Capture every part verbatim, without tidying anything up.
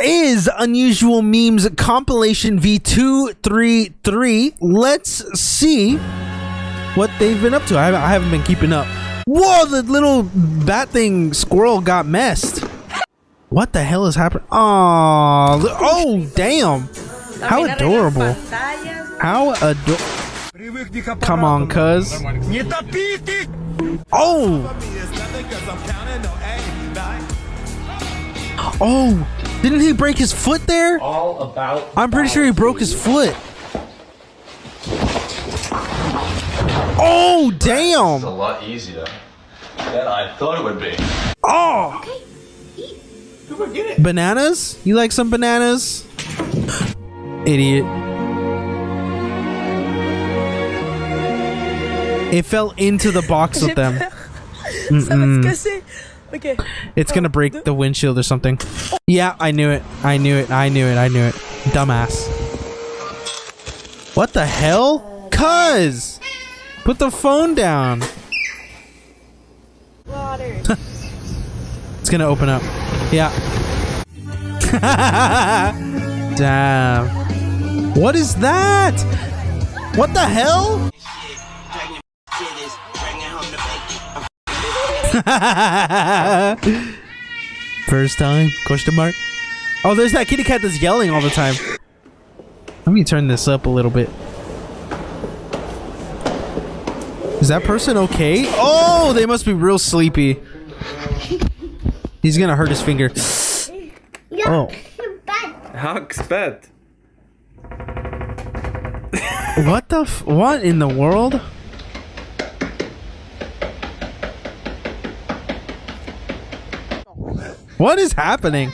This is Unusual Memes Compilation V two thirty-three. Let's see what they've been up to. I haven't, I haven't been keeping up. Whoa, the little bat thing squirrel got messed. What the hell is happening? Oh, oh, damn. How adorable. How adorable. Come on, cuz. Oh. Oh, didn't he break his foot there? All about I'm pretty sure he broke his foot. Oh, damn. It's a lot easier than I thought it would be. Oh. Okay. Eat. Come on, get it. Bananas? You like some bananas? Idiot. It fell into the box with them. Mm-mm. Okay. It's gonna break the windshield or something. Yeah, I knew it. I knew it. I knew it. I knew it. Dumbass. What the hell? Cuz! Put the phone down. Water. It's gonna open up. Yeah. Damn. What is that? What the hell? First time? Question mark? Oh, there's that kitty cat that's yelling all the time. Let me turn this up a little bit. Is that person okay? Oh, they must be real sleepy. He's gonna hurt his finger. Oh. What the f- what in the world? What is happening?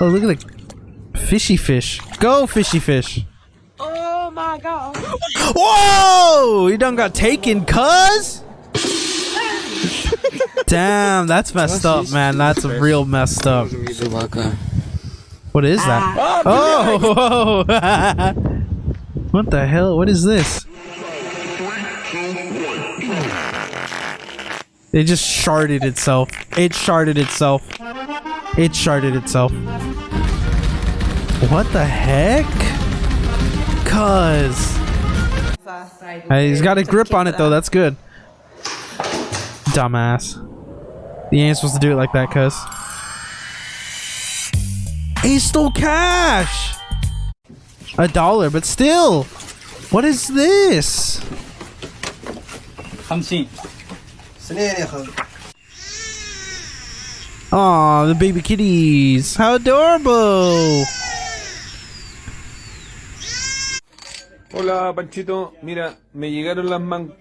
Oh, look at the fishy fish. Go, fishy fish. Oh my god. Whoa! You done got taken, cuz? Damn, that's messed up, man. That's real messed up. What is that? Oh! Whoa. What the hell? What is this? It just sharded itself. It sharded itself. It sharded itself. What the heck? Cuz. Hey, he's got a grip on it though. That's good. Dumbass. You ain't supposed to do it like that, cuz. He stole cash. A dollar, but still. What is this? Come see. Aw, the baby kitties. How adorable. Hola, Panchito. Mira, me llegaron las man...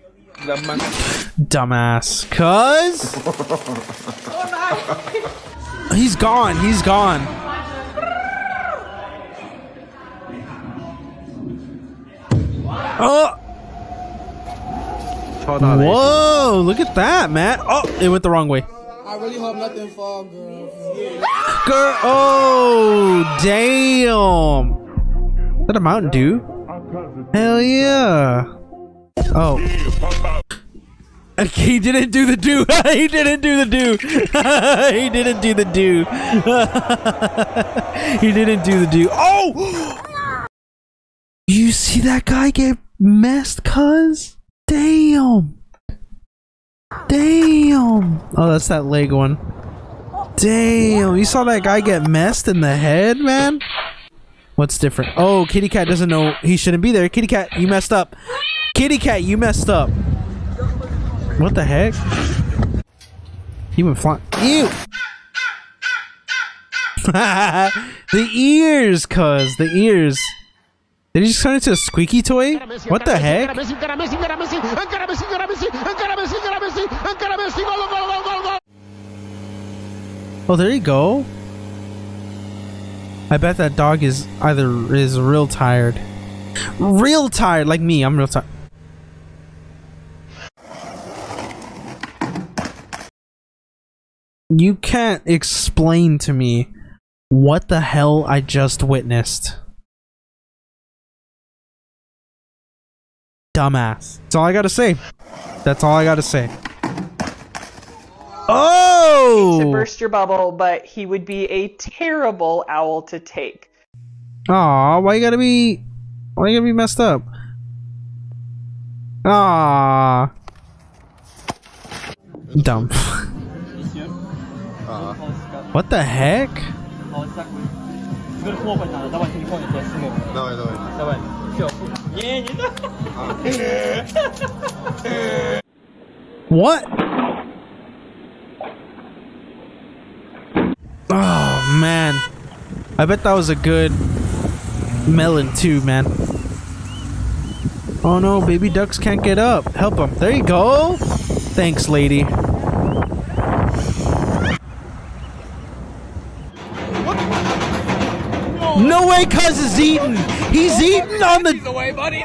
Las man... Dumbass. Cuz? He's gone. He's gone. Oh! Whoa, look at that, man. Oh, it went the wrong way. I really hope nothing falls, girl. Girl, oh, damn. Is that a Mountain Dew? Hell yeah. Oh. He didn't do the do. He didn't do the do. He didn't do the do. He didn't do the do. Oh! You see that guy get messed, cuz? Damn. Damn. Oh, that's that leg one. Damn. You saw that guy get messed in the head, man? What's different? Oh, kitty cat doesn't know he shouldn't be there. Kitty cat, you messed up. Kitty cat, you messed up. What the heck? He went flying. Ew. The ears, cuz. The ears. Did he just turn into a squeaky toy? What the heck? Oh, there you go. I bet that dog is either is real tired. Real tired, like me. I'm real tired. You can't explain to me what the hell I just witnessed. Dumbass. That's all I gotta say. That's all I gotta say. Oh! He should burst your bubble, but he would be a terrible owl to take. Aw, why you gotta be... Why you gotta be messed up? Ah, dumb. uh, what the heck? What? Oh man, I bet that was a good melon too, man. Oh no, baby ducks can't get up. Help them. There you go. Thanks, lady. No way, cuz is eating. He's eating on the. He's away, buddy.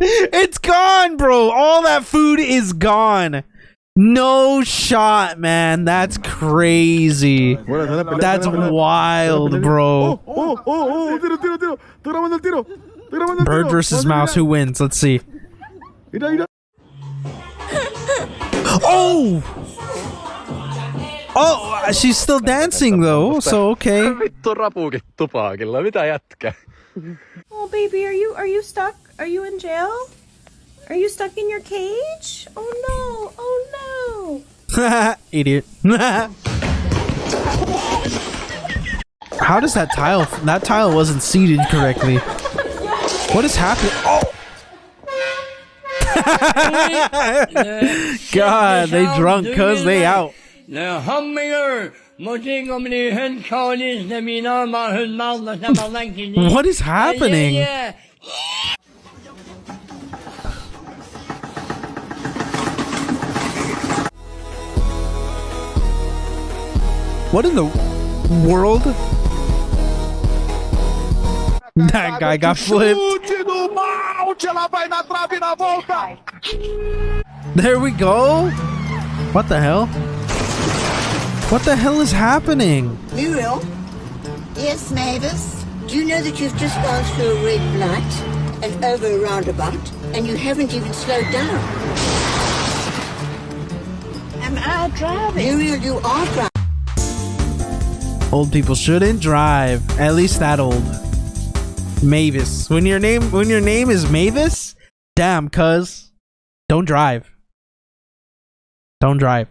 It's gone, bro. All that food is gone. No shot, man. That's crazy. That's wild, bro. Bird versus mouse. Who wins? Let's see. Oh! Oh, she's still dancing, though. So, okay. Oh, baby, are you, are you stuck? Are you in jail? Are you stuck in your cage? Oh no! Oh no! Idiot! How does that tile? That tile wasn't seated correctly. What is happening? Oh! God, they drunk cause they out. What is happening? What in the world? That guy got flipped. There we go. What the hell? What the hell is happening? Muriel? Yes, Mavis? Do you know that you've just passed through a red light and over a roundabout and you haven't even slowed down? Am I driving? Muriel, you are driving. Old people shouldn't drive. At least that old. Mavis. When your name when your name is Mavis, damn, cuz. Don't drive. Don't drive.